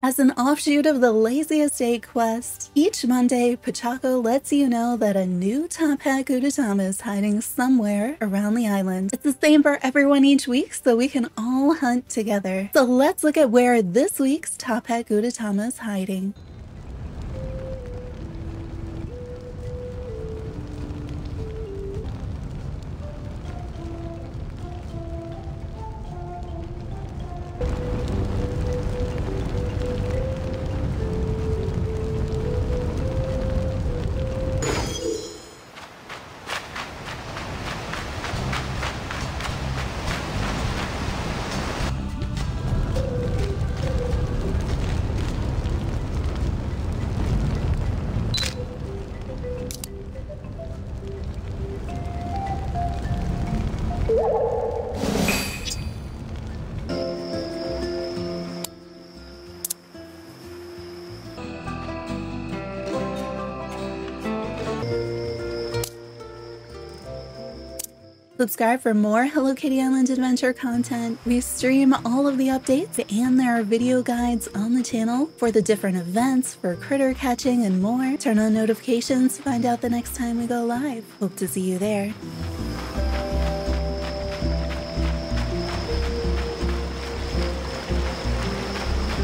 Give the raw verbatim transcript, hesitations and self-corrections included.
As an offshoot of the Laziest Egg Quest, each Monday, Pachaco lets you know that a new Top Hat Gudetama is hiding somewhere around the island. It's the same for everyone each week, so we can all hunt together. So let's look at where this week's Top Hat Gudetama is hiding. Subscribe for more Hello Kitty Island Adventure content. We stream all of the updates, and there are video guides on the channel for the different events, for critter catching and more. Turn on notifications to find out the next time we go live. Hope to see you there.